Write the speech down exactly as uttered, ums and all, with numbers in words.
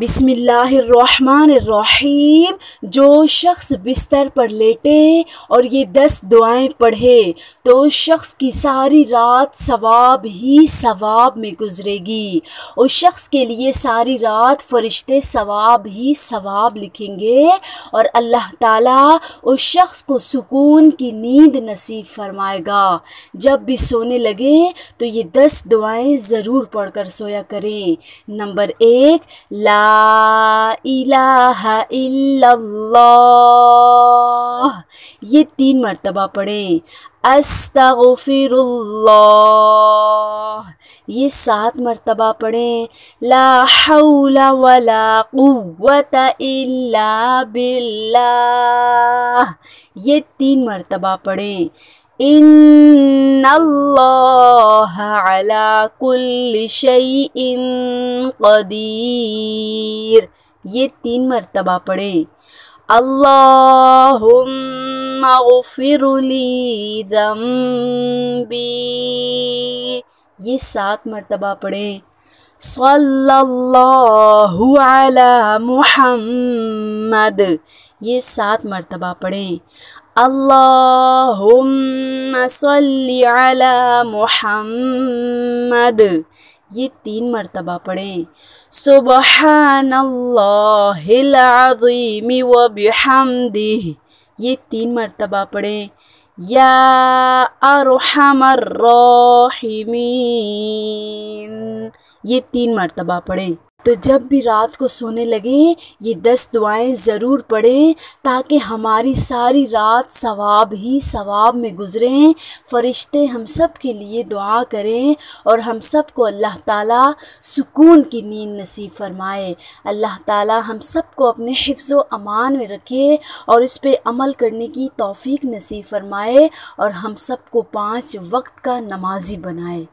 बिस्मिल्लाहिर्रहमानिर्रहीम। जो शख्स बिस्तर पर लेटे और ये दस दुआएं पढ़े तो उस शख्स की सारी रात सवाब ही सवाब में गुजरेगी। उस शख्स के लिए सारी रात फरिश्ते सवाब ही सवाब लिखेंगे और अल्लाह ताला उस शख्स को सुकून की नींद नसीब फरमाएगा। जब भी सोने लगे तो ये दस दुआएं ज़रूर पढ़कर सोया करें। नंबर एक, ला इलाहा इल्लल्लाह, ये तीन मरतबा पढ़ें। अस्तगफिरुल्लाह, ये सात मरतबा पढ़ें। ला हौला वला कुव्वता इल्ला बिल्लाह, ये तीन मरतबा पढ़ें। इन्नल्लाहा अला कुल्ली शैइन क़दीर, ये तीन मरतबा पढ़ें। अल्लाहुम्मा ग़फ़िरली ज़म्बी, ये सात मरतबा पढ़ें। सल्लल्लाहु अला मुहम्मद, ये सात मरतबा पढ़ें। अल्लाहुम्मा सल्ली अला मुहम्मद, ये तीन मरतबा पढ़ें। सुबहानल्लाहिल अज़ीम व बिहम्दिही, ये तीन मरतबा पढ़ें। या अरहमर राहिमीन, ये तीन मरतबा पढ़ें। तो जब भी रात को सोने लगें ये दस दुआएं ज़रूर पढ़ें ताकि हमारी सारी रात सवाब ही सवाब में गुजरें। फरिश्ते हम सब के लिए दुआ करें और हम सब को अल्लाह ताला सुकून की नींद नसीब फरमाए। अल्लाह ताला हम सब को अपने हिफ्ज़ो अमान में रखे और इस पे अमल करने की तौफीक नसीब फरमाए और हम सब को पाँच वक्त का नमाजी बनाए।